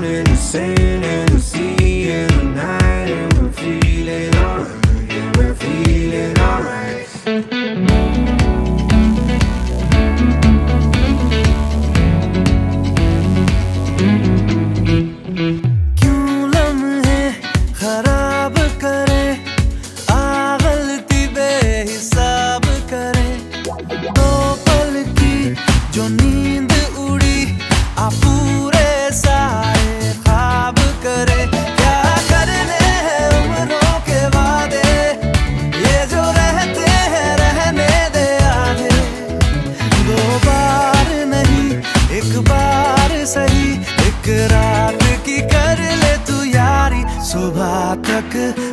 ground, in the sand, in the sea, in the night. And we're feeling alright, and we're feeling alright. Good.